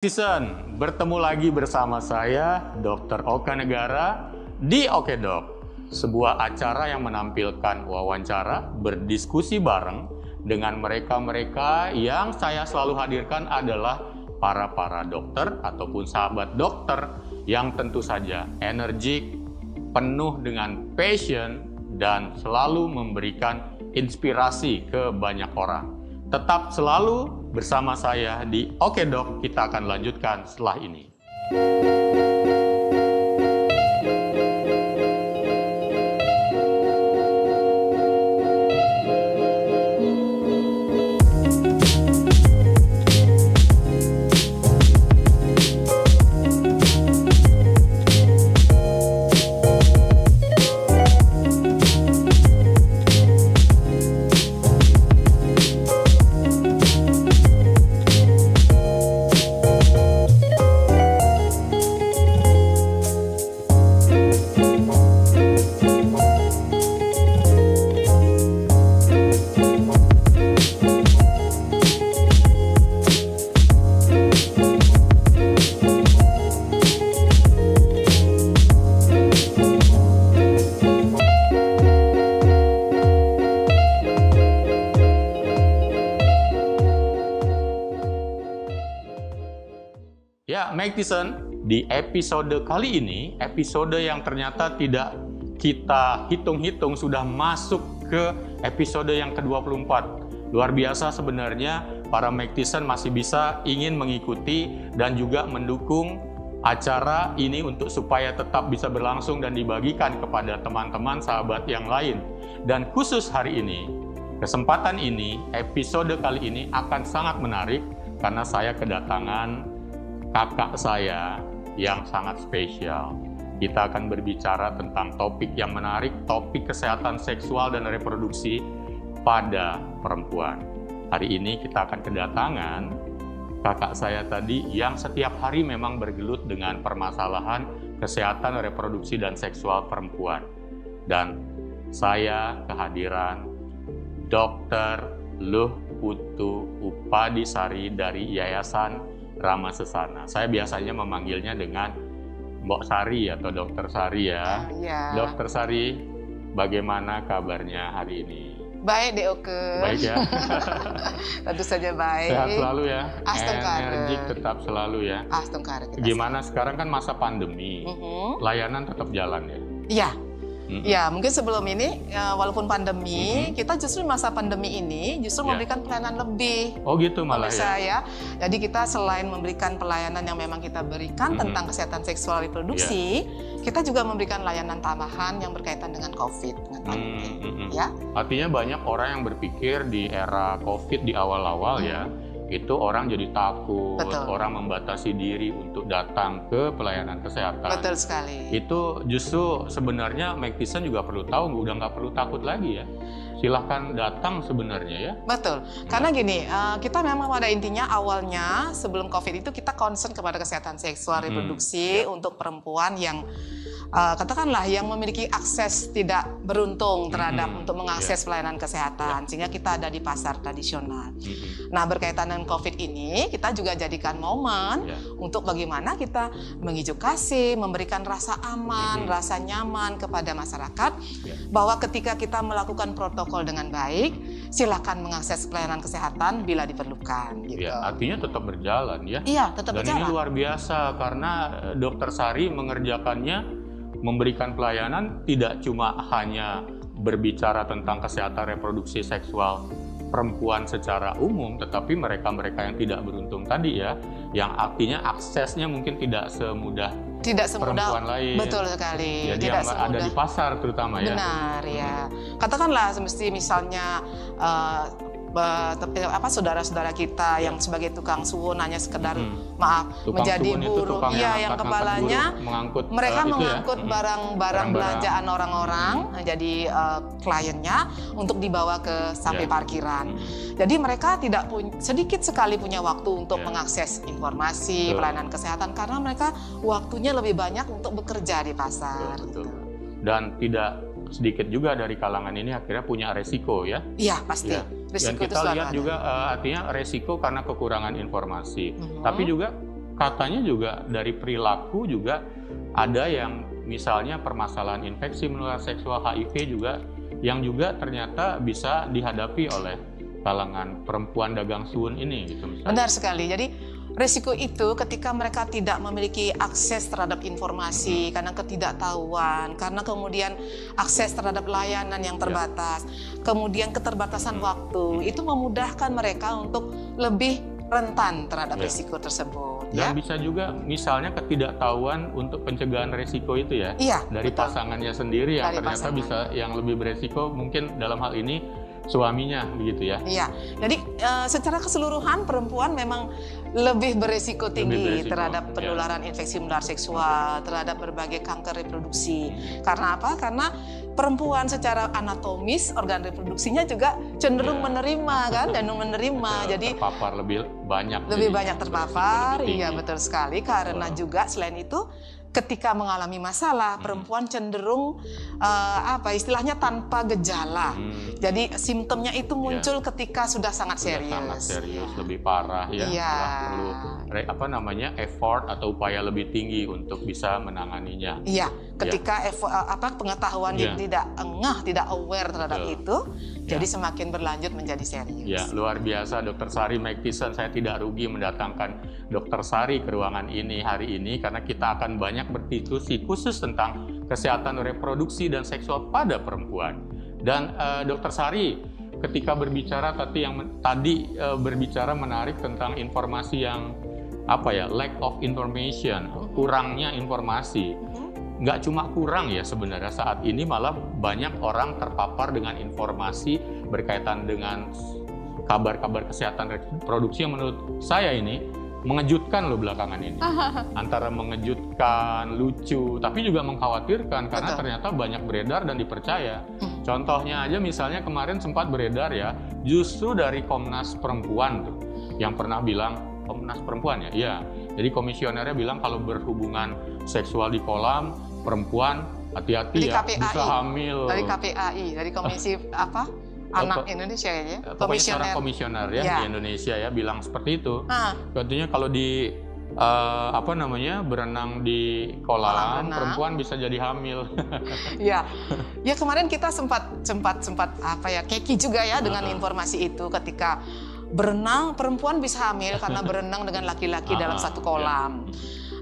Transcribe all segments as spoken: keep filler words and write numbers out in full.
Season, bertemu lagi bersama saya, dokter Oka Negara, di OkeDok, sebuah acara yang menampilkan wawancara berdiskusi bareng dengan mereka-mereka yang saya selalu hadirkan adalah para-para dokter ataupun sahabat dokter yang tentu saja energik, penuh dengan passion, dan selalu memberikan inspirasi ke banyak orang. Tetap selalu bersama saya di OkeDok, kita akan lanjutkan setelah ini. Di episode kali ini, episode yang ternyata tidak kita hitung-hitung sudah masuk ke episode yang ke dua puluh empat. Luar biasa sebenarnya para MAGtizen masih bisa ingin mengikuti dan juga mendukung acara ini untuk supaya tetap bisa berlangsung dan dibagikan kepada teman-teman sahabat yang lain. Dan khusus hari ini, kesempatan ini, episode kali ini akan sangat menarik karena saya kedatangan kakak saya yang sangat spesial. Kita akan berbicara tentang topik yang menarik, topik kesehatan seksual dan reproduksi pada perempuan. Hari ini kita akan kedatangan kakak saya tadi yang setiap hari memang bergelut dengan permasalahan kesehatan reproduksi dan seksual perempuan. Dan saya kehadiran dokter Luh Putu Upadisari dari Yayasan Rama Sesana. Saya biasanya memanggilnya dengan Mbok Sari atau Dokter Sari ya. Ya. Dokter Sari, bagaimana kabarnya hari ini? Baik, Dok. Baik ya. Tentu saja baik. Sehat selalu ya. Energik tetap selalu ya. Astungkare. Gimana sekarang kan masa pandemi, uh-huh. Layanan tetap jalan ya? Iya. Mm-hmm. Ya, mungkin sebelum ini, walaupun pandemi, mm-hmm. kita justru masa pandemi ini justru yeah. memberikan pelayanan lebih. Oh gitu malah ya? Ya. Jadi kita selain memberikan pelayanan yang memang kita berikan mm-hmm. tentang kesehatan seksual reproduksi, yeah. kita juga memberikan layanan tambahan yang berkaitan dengan COVID. Dengan mm-hmm. ya. Artinya banyak orang yang berpikir di era COVID di awal-awal mm-hmm. ya, itu orang jadi takut, betul. Orang membatasi diri untuk datang ke pelayanan kesehatan. Betul sekali. Itu justru sebenarnya MAGtizen juga perlu tahu, udah nggak perlu takut lagi ya. Silahkan datang sebenarnya ya. Betul, karena gini, kita memang pada intinya awalnya sebelum COVID itu kita concern kepada kesehatan seksual reproduksi hmm. untuk perempuan yang Uh, katakanlah yang memiliki akses tidak beruntung terhadap mm-hmm. untuk mengakses yeah. pelayanan kesehatan, yeah. sehingga kita ada di pasar tradisional. Mm-hmm. Nah, berkaitan dengan COVID ini, kita juga jadikan momen yeah. untuk bagaimana kita mengedukasi, memberikan rasa aman, mm-hmm. rasa nyaman kepada masyarakat, yeah. bahwa ketika kita melakukan protokol dengan baik, silakan mengakses pelayanan kesehatan bila diperlukan. Gitu. Yeah, artinya tetap berjalan ya? Iya, yeah, tetap Dan berjalan. Dan ini luar biasa karena Dokter Sari mengerjakannya, memberikan pelayanan tidak cuma hanya berbicara tentang kesehatan reproduksi seksual perempuan secara umum, tetapi mereka-mereka yang tidak beruntung tadi ya, yang artinya aksesnya mungkin tidak semudah tidak semudah perempuan lain. Betul sekali. Jadi tidak yang semudah. Ada di pasar terutama ya. Benar ya. Katakanlah mesti misalnya uh, apa saudara-saudara kita ya. Yang sebagai tukang suwun hanya sekedar hmm. maaf tukang menjadi buruh ya yang, yang kepalanya mengangkut, mereka uh, mengangkut barang-barang ya? Belanjaan orang-orang hmm. jadi uh, kliennya untuk dibawa ke sampai ya. Parkiran hmm. jadi mereka tidak punya sedikit sekali punya waktu untuk ya. Mengakses informasi betul. Pelayanan kesehatan karena mereka waktunya lebih banyak untuk bekerja di pasar betul, betul. Gitu. Dan tidak sedikit juga dari kalangan ini akhirnya punya resiko ya. Iya pasti. Ya. Resiko dan kita lihat juga uh, artinya resiko karena kekurangan informasi. Mm-hmm. Tapi juga katanya juga dari perilaku juga ada yang misalnya permasalahan infeksi menular seksual H I V juga yang juga ternyata bisa dihadapi oleh kalangan perempuan dagang suun ini gitu misalnya. Benar sekali. Jadi resiko itu ketika mereka tidak memiliki akses terhadap informasi hmm. karena ketidaktahuan, karena kemudian akses terhadap layanan yang terbatas, ya. kemudian keterbatasan hmm. waktu, hmm. itu memudahkan mereka untuk lebih rentan terhadap ya. risiko tersebut. Dan ya? bisa juga misalnya ketidaktahuan untuk pencegahan risiko itu ya, ya dari betul. pasangannya sendiri yang dari ternyata pasangan. bisa yang lebih beresiko mungkin dalam hal ini suaminya begitu ya. Iya, jadi uh, secara keseluruhan perempuan memang lebih beresiko tinggi lebih beresiko, terhadap penularan ya. infeksi menular seksual, terhadap berbagai kanker reproduksi. Karena apa? Karena perempuan secara anatomis organ reproduksinya juga cenderung ya. menerima kan, dan menerima. Betul, jadi terpapar lebih banyak. Lebih jadi, banyak terpapar, iya betul sekali. Karena oh. juga selain itu ketika mengalami masalah, perempuan cenderung uh, apa istilahnya tanpa gejala. Hmm. Jadi simptomnya itu muncul yeah. ketika sudah sangat sudah serius. Sangat serius, lebih parah ya. Yeah. Perlu apa namanya effort atau upaya lebih tinggi untuk bisa menanganinya. Iya. Yeah. Ketika yeah. effort, apa pengetahuan yeah. tidak engah, tidak aware terhadap yeah. itu, yeah. jadi semakin berlanjut menjadi serius. Ya yeah. Luar biasa, Dokter Sari Magtison. Saya tidak rugi mendatangkan Dokter Sari ke ruangan ini hari ini karena kita akan banyak berdiskusi khusus tentang kesehatan reproduksi dan seksual pada perempuan. Dan uh, Dokter Sari ketika berbicara tadi yang tadi uh, berbicara menarik tentang informasi yang apa ya lack of information, kurangnya informasi. Nggak cuma kurang ya sebenarnya saat ini malah banyak orang terpapar dengan informasi berkaitan dengan kabar-kabar kesehatan reproduksi yang menurut saya ini mengejutkan loh belakangan ini, antara mengejutkan, lucu, tapi juga mengkhawatirkan karena Betul. ternyata banyak beredar dan dipercaya. Hmm. Contohnya aja misalnya kemarin sempat beredar ya, justru dari Komnas Perempuan tuh, yang pernah bilang, Komnas Perempuan ya, iya. Jadi komisionernya bilang kalau berhubungan seksual di kolam, perempuan hati-hati ya, K P A I. Bisa hamil. Dari K P A I, dari Komisi apa? Anak Indonesia ya, komisioner. komisioner ya, ya di Indonesia ya bilang seperti itu. Ah. Katanya kalau di uh, apa namanya berenang di kolam, kolam perempuan bisa jadi hamil. Ya, ya kemarin kita sempat sempat sempat apa ya keki juga ya dengan uh-huh. informasi itu ketika berenang perempuan bisa hamil karena berenang dengan laki-laki uh-huh. dalam satu kolam. Ya.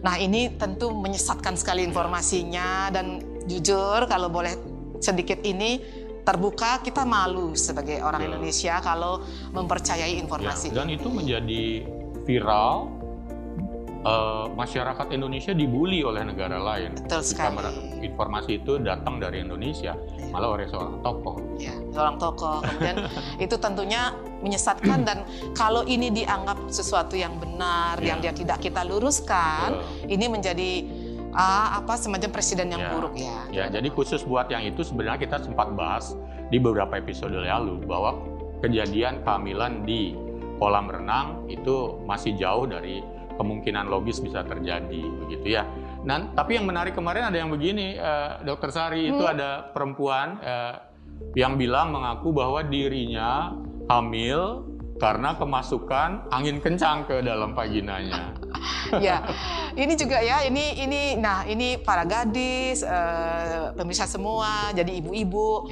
Nah ini tentu menyesatkan sekali informasinya dan jujur kalau boleh sedikit ini. Terbuka kita malu sebagai orang ya. Indonesia kalau mempercayai informasi. Ya, dan itu menjadi viral, e, masyarakat Indonesia dibully oleh negara lain. Betul sekali. Informasi itu datang dari Indonesia, ya. malah oleh seorang tokoh. Ya, seorang tokoh. Kemudian itu tentunya menyesatkan dan kalau ini dianggap sesuatu yang benar, ya. yang dia tidak kita luruskan, ya. ini menjadi Ah, apa semacam presiden yang ya, buruk ya. Ya, jadi khusus buat yang itu sebenarnya kita sempat bahas di beberapa episode lalu bahwa kejadian kehamilan di kolam renang itu masih jauh dari kemungkinan logis bisa terjadi begitu ya. Nah, tapi yang menarik kemarin ada yang begini, eh, Dokter Sari hmm. itu ada perempuan eh, yang bilang mengaku bahwa dirinya hamil karena kemasukan angin kencang ke dalam vaginanya. Ya, ini juga ya, ini ini nah ini para gadis, uh, pemirsa semua, jadi ibu-ibu,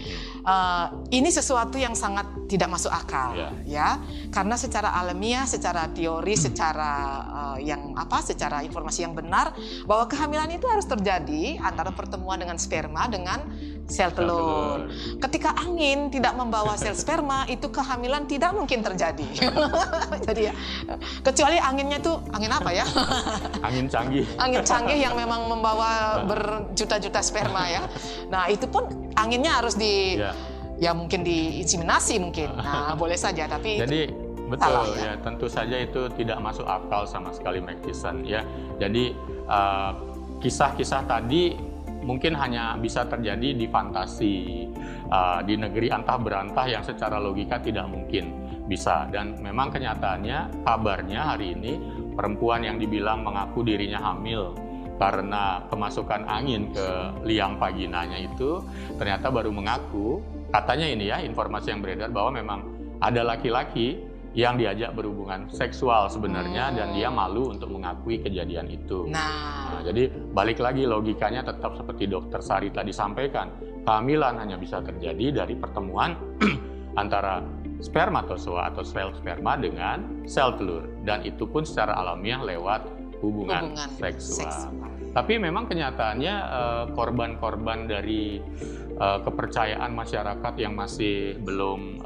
uh, ini sesuatu yang sangat tidak masuk akal, ya, ya. Karena secara alamiah, secara teori, secara uh, yang apa, secara informasi yang benar bahwa kehamilan itu harus terjadi antara pertemuan dengan sperma dengan sel telur. Ketika angin tidak membawa sel sperma, itu kehamilan tidak mungkin terjadi. Jadi ya, kecuali anginnya itu angin apa ya? Angin canggih. Angin canggih yang memang membawa berjuta-juta sperma ya. Nah itu pun anginnya harus di, ya, ya mungkin diinseminasi mungkin. Nah boleh saja tapi. Jadi betul ya? Ya, tentu saja itu tidak masuk akal sama sekali, Magtison ya. Jadi kisah-kisah uh, tadi mungkin hanya bisa terjadi di fantasi, uh, di negeri antah berantah yang secara logika tidak mungkin bisa. Dan memang kenyataannya, kabarnya hari ini perempuan yang dibilang mengaku dirinya hamil karena kemasukan angin ke liang vaginanya itu ternyata baru mengaku, katanya ini ya informasi yang beredar bahwa memang ada laki-laki yang diajak berhubungan seksual sebenarnya, hmm. dan dia malu untuk mengakui kejadian itu. Nah. Nah, jadi balik lagi logikanya tetap seperti Dokter Sari tadi sampaikan, kehamilan hanya bisa terjadi dari pertemuan antara spermatozoa atau sel sperma dengan sel telur, dan itu pun secara alamiah lewat hubungan, hubungan seksual. seksual. Tapi memang kenyataannya korban-korban dari kepercayaan masyarakat yang masih belum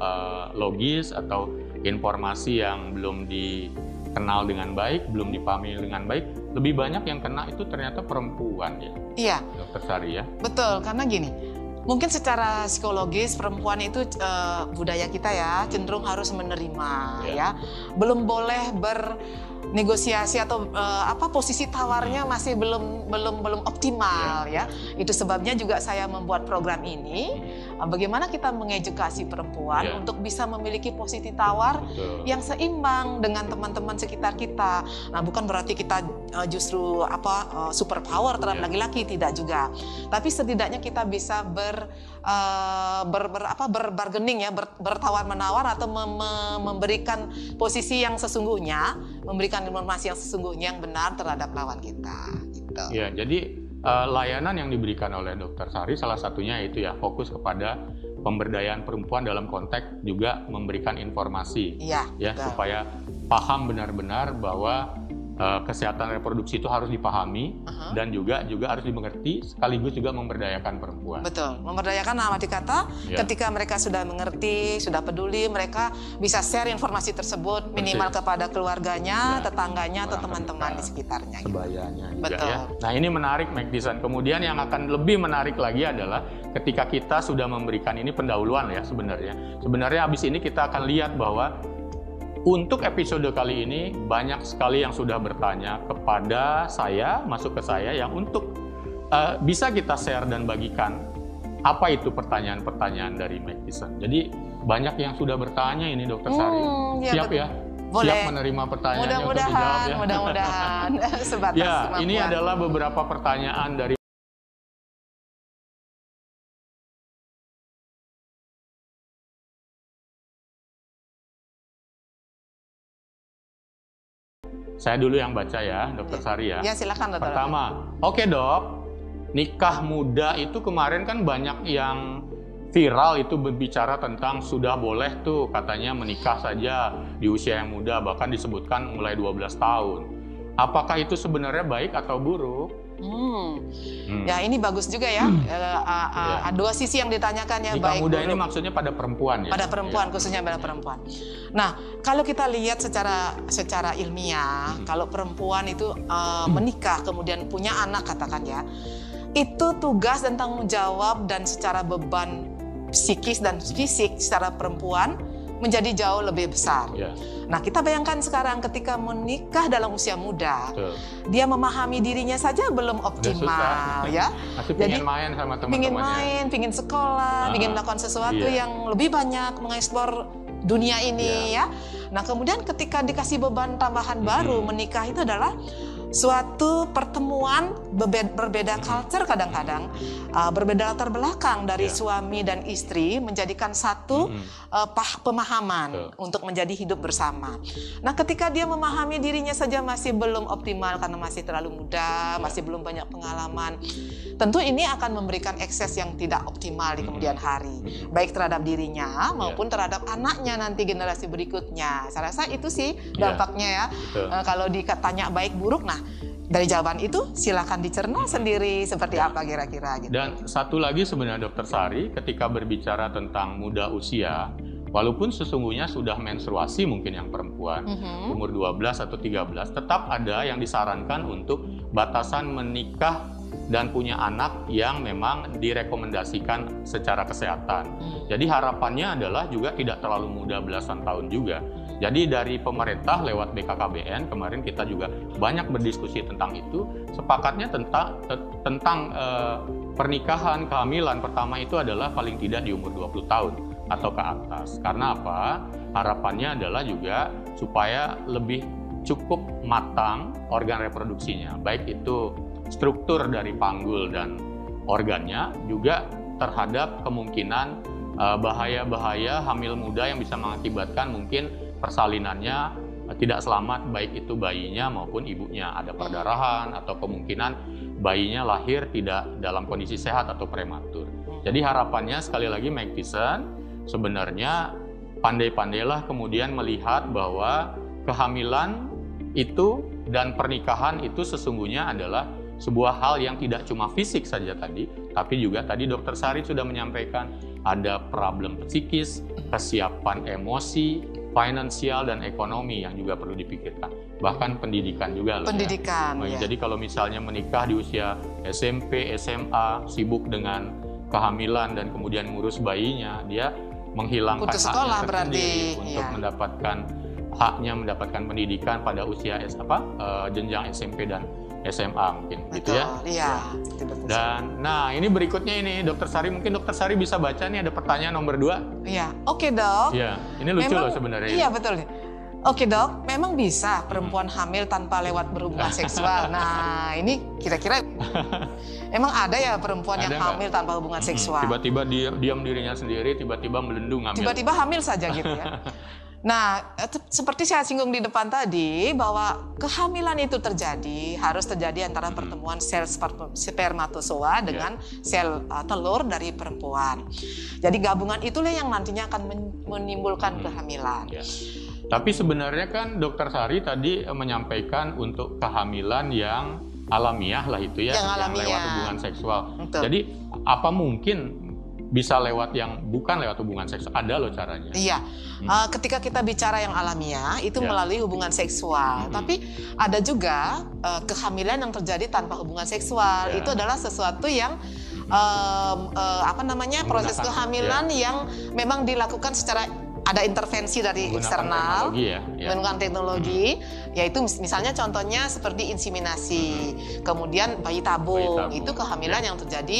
logis atau informasi yang belum dikenal dengan baik, belum dipahami dengan baik, lebih banyak yang kena itu ternyata perempuan ya. Iya. Dokter Sari ya. Betul, karena gini, mungkin secara psikologis perempuan itu e, budaya kita ya cenderung harus menerima ya, ya. Belum boleh bernegosiasi atau e, apa posisi tawarnya masih belum belum belum optimal ya. ya. Itu sebabnya juga saya membuat program ini. Bagaimana kita mengedukasi perempuan yeah. untuk bisa memiliki posisi tawar Betul. yang seimbang dengan teman-teman sekitar kita. Nah, bukan berarti kita uh, justru apa uh, super power terhadap laki-laki, yeah. tidak juga. Tapi setidaknya kita bisa ber, uh, ber, ber apa berbargaining ya, ber, bertawar menawar atau mem memberikan posisi yang sesungguhnya, memberikan informasi yang sesungguhnya yang benar terhadap lawan kita. Gitu. Ya, yeah, jadi Uh, layanan yang diberikan oleh Dokter Sari salah satunya itu ya fokus kepada pemberdayaan perempuan dalam konteks juga memberikan informasi ya, ya supaya paham benar-benar bahwa uh, kesehatan reproduksi itu harus dipahami uh-huh. dan juga juga harus dimengerti sekaligus juga memberdayakan perempuan. Betul, memberdayakan dalam arti kata ya. ketika mereka sudah mengerti, sudah peduli, mereka bisa share informasi tersebut minimal Betul. kepada keluarganya, ya. tetangganya atau teman-teman di sekitarnya. Sebayanya. Gitu. Betul. Ya. Nah, ini menarik Mag Design. Kemudian yang akan lebih menarik lagi adalah ketika kita sudah memberikan ini pendahuluan ya sebenarnya. Sebenarnya habis ini kita akan lihat bahwa untuk episode kali ini banyak sekali yang sudah bertanya kepada saya, masuk ke saya yang untuk uh, bisa kita share dan bagikan apa itu pertanyaan-pertanyaan dari Mag Design. Jadi banyak yang sudah bertanya ini Dokter Sari. Hmm, ya, Siap betul. ya? Boleh. Siap menerima pertanyaan yang sudah dijawab ya. Mudah-mudahan sebatas ya, kemampuan. Ini adalah beberapa pertanyaan dari saya dulu yang baca ya, Dokter Sari ya. Ya, silakan Dokter. Pertama, oke Dok, nikah muda itu kemarin kan banyak yang viral itu berbicara tentang sudah boleh tuh katanya menikah saja di usia yang muda, bahkan disebutkan mulai dua belas tahun. Apakah itu sebenarnya baik atau buruk? Hmm. Hmm. Ya ini bagus juga ya. Hmm. E, a, a, ya. Dua sisi yang ditanyakan ya, nikah baik muda buruk. Ini maksudnya pada perempuan ya. Pada perempuan ya. khususnya pada perempuan. Nah, kalau kita lihat secara secara ilmiah, hmm. kalau perempuan itu e, menikah kemudian punya anak katakan ya, itu tugas dan tanggung jawab dan secara beban psikis dan fisik secara perempuan menjadi jauh lebih besar. Yeah. Nah, kita bayangkan sekarang ketika menikah dalam usia muda, Betul. dia memahami dirinya saja belum optimal, ya. Masih pingin Jadi, main sama teman-temannya. Pingin main, pingin sekolah, ah, pingin melakukan sesuatu yeah. yang lebih banyak mengeksplor dunia ini, yeah. ya. Nah, kemudian ketika dikasih beban tambahan mm-hmm. baru, menikah itu adalah suatu pertemuan berbeda, berbeda culture kadang-kadang, uh, berbeda latar belakang dari yeah. suami dan istri menjadikan satu mm-hmm. uh, pah pemahaman yeah. untuk menjadi hidup bersama. Nah, ketika dia memahami dirinya saja masih belum optimal karena masih terlalu muda, yeah. masih belum banyak pengalaman, tentu ini akan memberikan ekses yang tidak optimal di kemudian hari, mm-hmm. baik terhadap dirinya maupun yeah. terhadap anaknya nanti generasi berikutnya. Saya rasa itu sih dampaknya yeah. ya. Uh, kalau ditanya baik buruk, nah dari jawaban itu silahkan dicerna sendiri seperti apa kira-kira gitu. Dan satu lagi sebenarnya Dokter Sari ketika berbicara tentang muda usia, walaupun sesungguhnya sudah menstruasi mungkin yang perempuan mm-hmm. umur dua belas atau tiga belas, tetap ada yang disarankan untuk batasan menikah dan punya anak yang memang direkomendasikan secara kesehatan. Mm. Jadi harapannya adalah juga tidak terlalu muda belasan tahun juga. Jadi dari pemerintah lewat B K K B N kemarin kita juga banyak berdiskusi tentang itu. Sepakatnya tentang tentang eh, pernikahan kehamilan pertama itu adalah paling tidak di umur dua puluh tahun atau ke atas. Karena apa? Harapannya adalah juga supaya lebih cukup matang organ reproduksinya. Baik itu struktur dari panggul dan organnya juga terhadap kemungkinan bahaya-bahaya eh, hamil muda yang bisa mengakibatkan mungkin persalinannya tidak selamat, baik itu bayinya maupun ibunya. Ada perdarahan atau kemungkinan bayinya lahir tidak dalam kondisi sehat atau prematur. Jadi harapannya sekali lagi Meg Thyssen sebenarnya pandai-pandailah kemudian melihat bahwa kehamilan itu dan pernikahan itu sesungguhnya adalah sebuah hal yang tidak cuma fisik saja tadi, tapi juga tadi dokter Sari sudah menyampaikan ada problem psikis, kesiapan emosi, finansial dan ekonomi yang juga perlu dipikirkan. Bahkan pendidikan juga. Pendidikan. Ya. Ya. Jadi kalau misalnya menikah di usia S M P, S M A, sibuk dengan kehamilan dan kemudian ngurus bayinya, dia menghilangkan putus sekolah berarti untuk ya. mendapatkan haknya mendapatkan pendidikan pada usia S apa uh, jenjang S M P dan S M A mungkin. Betul, gitu ya. Iya. Dan nah ini berikutnya ini dokter Sari, mungkin dokter Sari bisa baca nih ada pertanyaan nomor dua. Iya. Oke Dok. Iya. Ini lucu memang, loh sebenarnya. Iya ini. Betul. Oke Dok, memang bisa perempuan hmm. hamil tanpa lewat berhubungan seksual. Nah ini kira-kira emang ada ya perempuan ada yang hamil gak? tanpa hubungan seksual? Tiba-tiba dia diam dirinya sendiri, tiba-tiba melendung hamil. Tiba-tiba hamil saja gitu ya. Nah, seperti saya singgung di depan tadi bahwa kehamilan itu terjadi harus terjadi antara pertemuan sel spermatozoa dengan sel uh, telur dari perempuan. Jadi gabungan itulah yang nantinya akan menimbulkan kehamilan. Tapi sebenarnya kan dokter Sari tadi menyampaikan untuk kehamilan yang alamiah lah itu ya, yang, yang lewat hubungan seksual. Betul. Jadi apa mungkin bisa lewat yang bukan lewat hubungan seksual? Ada loh caranya. Iya, hmm. uh, ketika kita bicara yang alamiah itu ya. melalui hubungan seksual. Hmm. Tapi ada juga uh, kehamilan yang terjadi tanpa hubungan seksual. Ya. Itu adalah sesuatu yang uh, uh, apa namanya proses kehamilan ya. yang memang dilakukan secara ada intervensi dari menggunakan eksternal, teknologi ya? Ya. menggunakan teknologi, hmm. yaitu misalnya contohnya seperti inseminasi, hmm. kemudian bayi tabung, bayi tabung, itu kehamilan ya. yang terjadi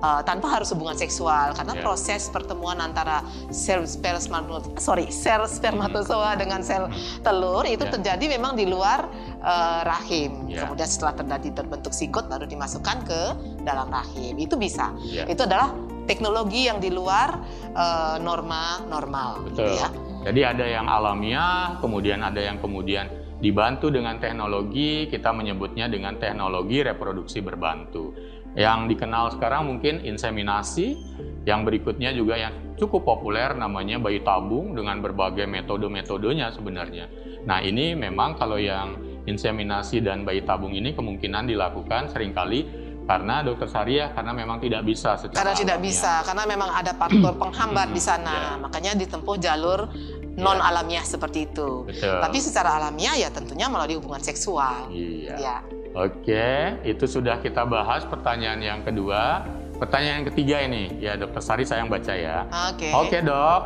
Uh, tanpa harus hubungan seksual karena yeah. proses pertemuan antara sel spermatozoa, sorry, sel spermatozoa dengan sel telur itu yeah. terjadi memang di luar uh, rahim. Yeah. Kemudian setelah terjadi terbentuk zigot baru dimasukkan ke dalam rahim. Itu bisa. Yeah. Itu adalah teknologi yang di luar uh, norma normal. Betul. Gitu ya. Jadi ada yang alamiah, kemudian ada yang kemudian dibantu dengan teknologi, kita menyebutnya dengan teknologi reproduksi berbantu. Yang dikenal sekarang mungkin inseminasi, yang berikutnya juga yang cukup populer namanya bayi tabung dengan berbagai metode-metodenya sebenarnya. Nah ini memang kalau yang inseminasi dan bayi tabung ini kemungkinan dilakukan seringkali karena dokter Sari ya, karena memang tidak bisa secara karena alamiah. tidak bisa, karena memang ada faktor penghambat di sana, yeah. makanya ditempuh jalur non alamiah yeah. seperti itu. Betul. Tapi secara alamiah ya tentunya melalui hubungan seksual. Iya. Yeah. Yeah. Oke, itu sudah kita bahas pertanyaan yang kedua. Pertanyaan yang ketiga ini, ya dokter Sari saya yang baca ya. Oke. Oke Dok,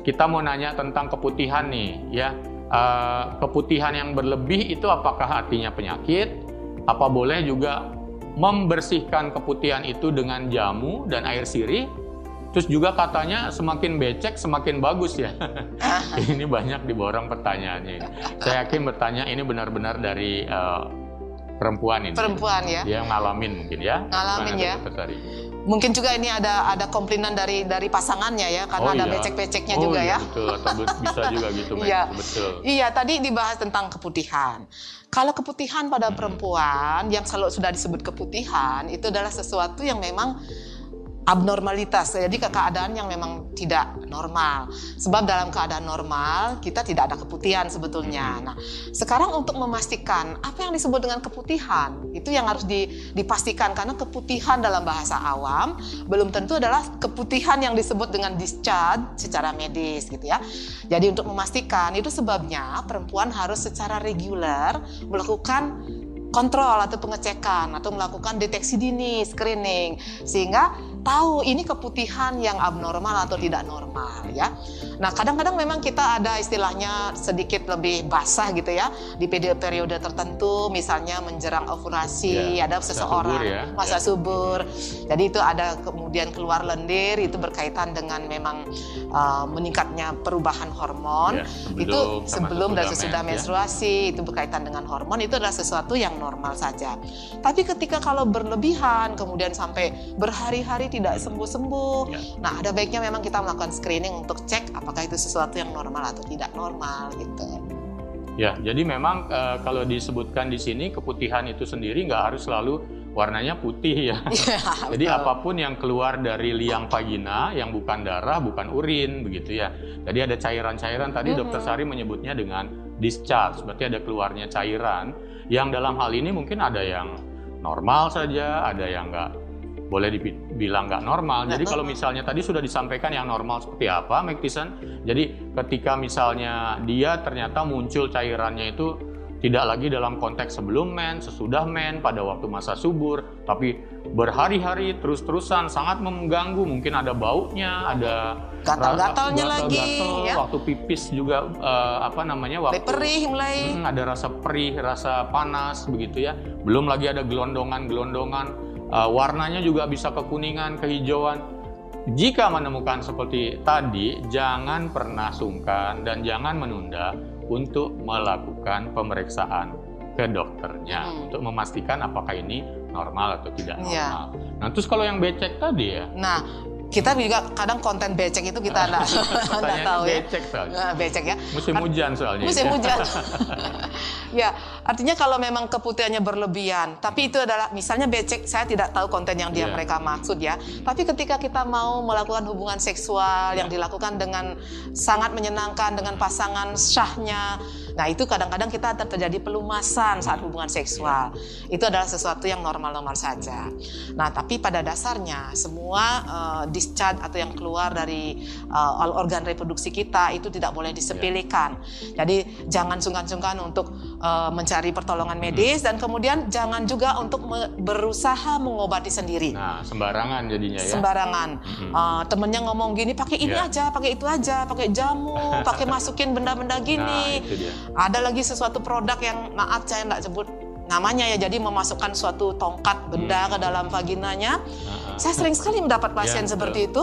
kita mau nanya tentang keputihan nih, ya. Uh, keputihan yang berlebih itu apakah artinya penyakit? Apa boleh juga membersihkan keputihan itu dengan jamu dan air sirih? Terus juga katanya semakin becek semakin bagus ya. Ini banyak diborong pertanyaannya. Saya yakin bertanya ini benar-benar dari Uh, perempuan ini. Perempuan ya. Dia ngalamin mungkin ya. Ngalamin ya. Mungkin juga ini ada ada komplimen dari dari pasangannya ya, karena oh, ada iya. becek-beceknya oh, juga iya, ya. Betul, atau bisa juga gitu. Iya. Betul. Iya, tadi dibahas tentang keputihan. Kalau keputihan pada hmm. perempuan yang selalu sudah disebut keputihan itu adalah sesuatu yang memang abnormalitas, jadi keadaan yang memang tidak normal. Sebab dalam keadaan normal kita tidak ada keputihan sebetulnya. Nah, sekarang untuk memastikan apa yang disebut dengan keputihan itu yang harus dipastikan karena keputihan dalam bahasa awam belum tentu adalah keputihan yang disebut dengan discharge secara medis gitu ya. Jadi untuk memastikan itu sebabnya perempuan harus secara reguler melakukan kontrol atau pengecekan atau melakukan deteksi dini, screening sehingga tahu ini keputihan yang abnormal atau tidak normal ya. Nah kadang-kadang memang kita ada istilahnya sedikit lebih basah gitu ya di periode tertentu misalnya menjelang ovulasi ya, ada seseorang masa subur, ya. masa ya. subur. Jadi itu ada kemudian keluar lendir itu berkaitan dengan memang uh, meningkatnya perubahan hormon ya, sebelum, itu sebelum dan sesudah men, menstruasi ya. Itu berkaitan dengan hormon itu adalah sesuatu yang normal saja. Tapi ketika kalau berlebihan kemudian sampai berhari-hari sekali tidak sembuh-sembuh. Ya. Nah, ada baiknya memang kita melakukan screening untuk cek apakah itu sesuatu yang normal atau tidak normal gitu. Ya, jadi memang e, kalau disebutkan di sini keputihan itu sendiri nggak harus selalu warnanya putih ya. Ya jadi betul. Apapun yang keluar dari liang vagina yang bukan darah, bukan urin begitu ya. Jadi ada cairan-cairan tadi mm-hmm. Dokter Sari menyebutnya dengan discharge, berarti ada keluarnya cairan yang dalam hal ini mungkin ada yang normal saja, ada yang nggak boleh dibilang nggak normal. Jadi kalau misalnya tadi sudah disampaikan yang normal seperti apa, Magtison. Jadi ketika misalnya dia ternyata muncul cairannya itu tidak lagi dalam konteks sebelum men, sesudah men, pada waktu masa subur, tapi berhari-hari terus-terusan sangat mengganggu. Mungkin ada baunya, ada gatal-gatalnya lagi, ya? Waktu pipis juga uh, apa namanya waktu perih mulai. Hmm, ada rasa perih, rasa panas begitu ya. Belum lagi ada gelondongan-gelondongan. Uh, warnanya juga bisa kekuningan, kehijauan. Jika menemukan seperti tadi, jangan pernah sungkan dan jangan menunda untuk melakukan pemeriksaan ke dokternya hmm. untuk memastikan apakah ini normal atau tidak normal. Ya. Nah, terus kalau yang becek tadi ya? Nah, kita juga kadang konten becek itu kita enggak tahu ya. Becek soalnya. Becek ya. Musim hujan soalnya. Musim hujan. Ya, artinya kalau memang keputihannya berlebihan, tapi itu adalah misalnya becek, saya tidak tahu konten yang dia yeah. mereka maksud ya. Tapi ketika kita mau melakukan hubungan seksual yeah. yang dilakukan dengan sangat menyenangkan dengan pasangan syahnya, nah itu kadang-kadang kita terjadi pelumasan saat hubungan seksual. Yeah. Itu adalah sesuatu yang normal-normal saja. Nah, tapi pada dasarnya semua uh, discharge atau yang keluar dari uh, organ reproduksi kita itu tidak boleh disepelekan. Yeah. Jadi jangan sungkan-sungkan untuk uh, mencari pertolongan medis hmm. dan kemudian jangan juga untuk me berusaha mengobati sendiri. Nah, sembarangan jadinya ya. Sembarangan. Hmm. Uh, temennya ngomong gini, pakai ini yeah. aja, pakai itu aja, pakai jamu, pakai masukin benda-benda gini. Nah, itu dia. Ada lagi sesuatu produk yang maaf saya nggak sebut namanya ya, jadi memasukkan suatu tongkat benda hmm. ke dalam vaginanya. Nah, saya sering sekali mendapat pasien ya, seperti itu.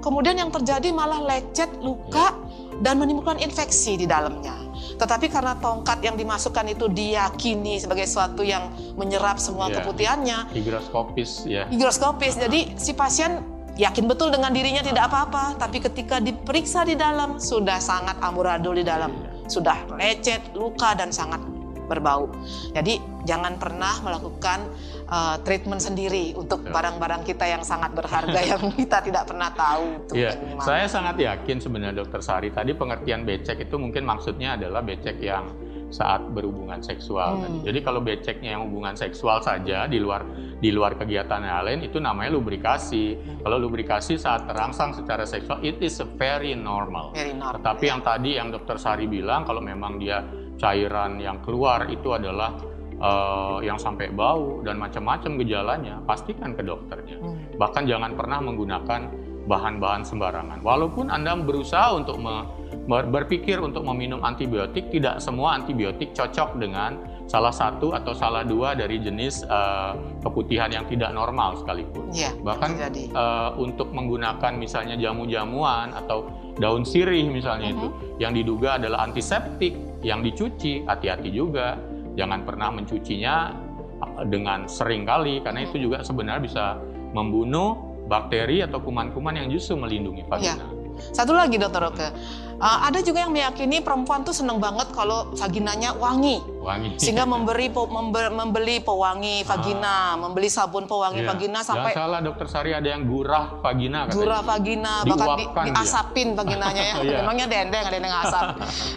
Kemudian yang terjadi malah lecet, luka, ya. Dan menimbulkan infeksi di dalamnya. Tetapi karena tongkat yang dimasukkan itu diyakini sebagai suatu yang menyerap semua ya. Keputihannya. Higroskopis ya. Higroskopis, nah. Jadi si pasien yakin betul dengan dirinya tidak apa-apa. Tapi ketika diperiksa di dalam, sudah sangat amburadul di dalam. Ya. Sudah lecet, luka, dan sangat berbau. Jadi jangan pernah melakukan uh, treatment sendiri untuk barang-barang kita yang sangat berharga yang kita tidak pernah tahu. Iya, saya sangat yakin sebenarnya Dokter Sari tadi pengertian becek itu mungkin maksudnya adalah becek yang saat berhubungan seksual. Hmm. Tadi. Jadi kalau beceknya yang hubungan seksual saja di luar di luar kegiatan yang lain itu namanya lubrikasi. Hmm. Kalau lubrikasi saat terangsang secara seksual, it is a very normal. Very normal. Tetapi ya. Yang tadi yang Dokter Sari bilang kalau memang dia cairan yang keluar itu adalah uh, yang sampai bau dan macam-macam gejalanya, pastikan ke dokternya. Hmm. Bahkan jangan pernah menggunakan bahan-bahan sembarangan. Walaupun Anda berusaha untuk berpikir untuk meminum antibiotik, tidak semua antibiotik cocok dengan salah satu atau salah dua dari jenis uh, keputihan yang tidak normal sekalipun. Ya, bahkan uh, untuk menggunakan misalnya jamu-jamuan atau daun sirih misalnya uh-huh. itu, yang diduga adalah antiseptik, yang dicuci, hati-hati juga. Jangan pernah mencucinya dengan sering kali, karena itu juga sebenarnya bisa membunuh bakteri atau kuman-kuman yang justru melindungi vagina. Ya. Satu lagi Dokter Oke, uh, ada juga yang meyakini perempuan tuh seneng banget kalau vaginanya wangi. Wangi. Sehingga memberi po, membe, membeli pewangi vagina, ah. membeli sabun pewangi ya. Vagina sampai. Jangan salah Dokter Sari, ada yang gurah vagina. Katanya. Gurah vagina, bahkan di, diasapin dia. Vaginanya ya. Ya. Memangnya dendeng, ada yang asap.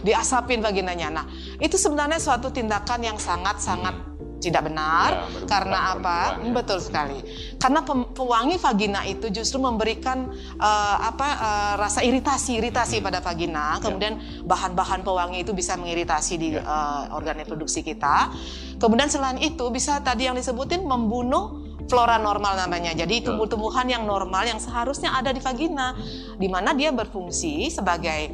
Diasapin vaginanya. Nah, itu sebenarnya suatu tindakan yang sangat-sangat hmm. tidak benar ya, karena apa? Ya. Betul sekali. Karena pewangi vagina itu justru memberikan uh, apa uh, rasa iritasi-iritasi hmm. pada vagina. Kemudian bahan-bahan ya. Pewangi itu bisa mengiritasi di ya. uh, organ reproduksi kita. Kemudian selain itu bisa tadi yang disebutin membunuh flora normal namanya. Jadi tumbuh-tumbuhan yang normal yang seharusnya ada di vagina, hmm. di mana dia berfungsi sebagai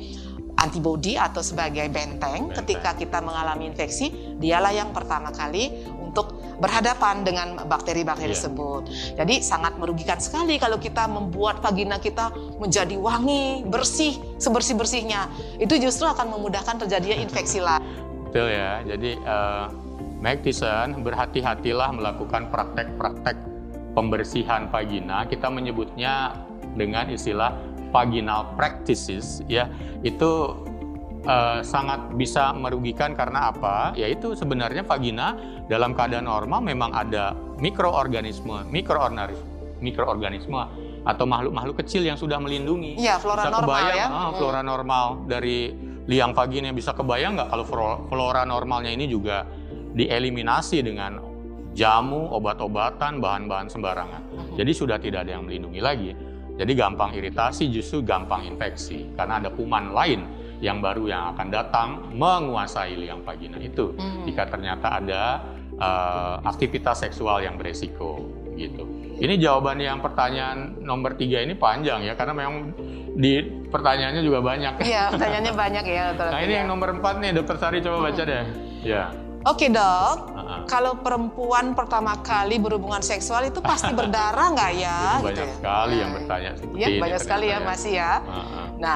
antibodi atau sebagai benteng, benteng ketika kita mengalami infeksi, dialah yang pertama kali untuk berhadapan dengan bakteri-bakteri tersebut. Yeah. Jadi sangat merugikan sekali kalau kita membuat vagina kita menjadi wangi, bersih, sebersih-bersihnya. Itu justru akan memudahkan terjadinya infeksi lain. Betul ya, jadi uh, Magtison, berhati-hatilah melakukan praktek-praktek pembersihan vagina, kita menyebutnya dengan istilah vaginal practices, ya, itu eh, sangat bisa merugikan. Karena apa? Yaitu sebenarnya vagina dalam keadaan normal memang ada mikroorganisme, mikroorganisme, mikroorganisme atau makhluk-makhluk kecil yang sudah melindungi. Iya, flora bisa normal kebayang, ya. Ah, flora hmm. normal dari liang vagina, bisa kebayang nggak kalau flora normalnya ini juga dieliminasi dengan jamu, obat-obatan, bahan-bahan sembarangan. Hmm. Jadi sudah tidak ada yang melindungi lagi. Jadi gampang iritasi, justru gampang infeksi karena ada kuman lain yang baru yang akan datang menguasai liang vagina itu hmm. jika ternyata ada uh, aktivitas seksual yang beresiko gitu. Ini jawabannya yang pertanyaan nomor tiga ini panjang ya, karena memang di pertanyaannya juga banyak. Iya, pertanyaannya banyak ya. Nah ini yang nomor empat nih, Dokter Sari coba hmm. baca deh. Ya. Oke dok, uh-huh. kalau perempuan pertama kali berhubungan seksual itu pasti berdarah nggak ya? Itu banyak gitu sekali ya? Yang bertanya seperti ya, ini. Banyak sekali ya, ya masih ya. Uh-huh. Nah,